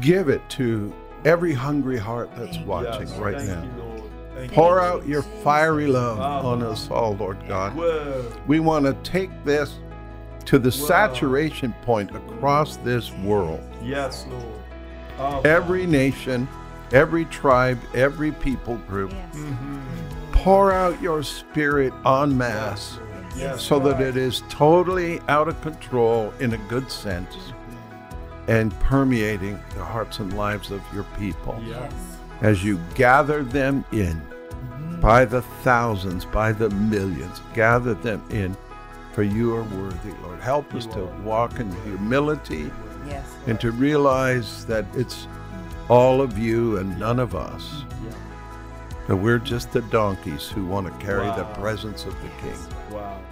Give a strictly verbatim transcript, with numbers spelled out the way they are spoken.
Give it to every hungry heart that's watching yes, right now. You, Pour out your fiery love wow. on us all, Lord God. Wow. We want to take this to the wow. saturation point across this world. Yes, Lord. Oh, every wow. nation, every tribe, every people group. Yes. Mm-hmm. Pour out your spirit en masse yes. Yes, so right. that it is totally out of control in a good sense. And permeating the hearts and lives of your people yes. as you gather them in mm-hmm. by the thousands, by the millions, gather them in, for you are worthy, Lord. Help us to walk in humility yes, and to realize that it's all of you and none of us, yeah. that we're just the donkeys who want to carry wow. the presence of the yes. King. Wow.